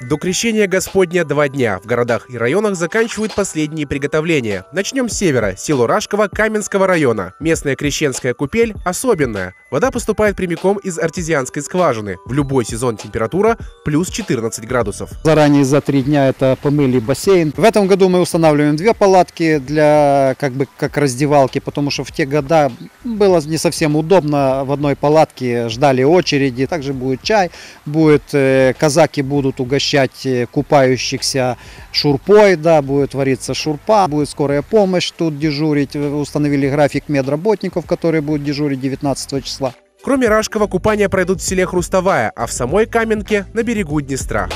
До Крещения Господня 2 дня. В городах и районах заканчивают последние приготовления. Начнем с севера, село Рашково Каменского района. Местная крещенская купель особенная. Вода поступает прямиком из артезианской скважины. В любой сезон температура плюс 14 градусов. Заранее за 3 дня это помыли бассейн. В этом году мы устанавливаем 2 палатки для как раздевалки, потому что в те года было не совсем удобно. В одной палатке ждали очереди. Также будет чай, казаки будут угощать купающихся шурпой, да, будет вариться шурпа, будет скорая помощь тут дежурить. Установили график медработников, которые будут дежурить 19 числа. Кроме Рашкова, купания пройдут в селе Хрустовая, а в самой Каменке на берегу Днестра.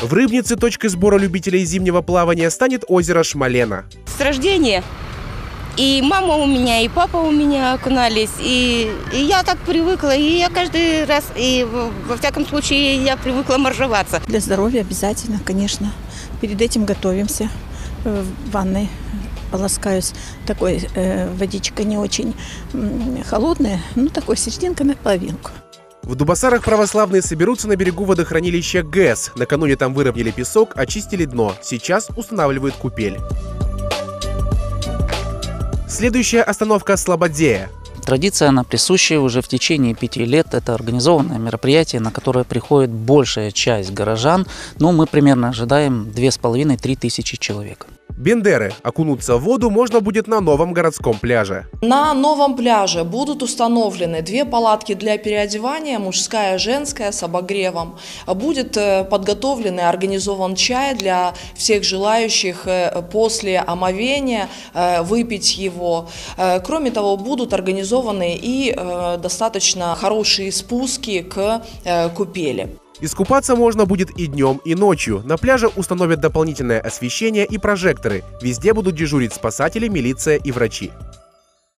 В Рыбнице точкой сбора любителей зимнего плавания станет озеро Шмалена. С рождения и мама у меня, и папа у меня окунались, и я так привыкла, и я каждый раз, и во всяком случае я привыкла моржеваться. Для здоровья обязательно, конечно. Перед этим готовимся, в ванной полоскаюсь. Такой водичка не очень холодная, ну такой серединка на половинку. В Дубосарах православные соберутся на берегу водохранилища ГЭС. Накануне там выровняли песок, очистили дно. Сейчас устанавливают купель. Следующая остановка – Слободея. Традиция, она присущая уже в течение 5 лет. Это организованное мероприятие, на которое приходит большая часть горожан. Ну, мы примерно ожидаем 2500–3000 человек. Бендеры. Окунуться в воду можно будет на новом городском пляже. На новом пляже будут установлены 2 палатки для переодевания, мужская и женская, с обогревом. Будет подготовлен и организован чай для всех желающих после омовения выпить его. Кроме того, будут организованы и достаточно хорошие спуски к купели. Искупаться можно будет и днем, и ночью. На пляже установят дополнительное освещение и прожекторы. Везде будут дежурить спасатели, милиция и врачи.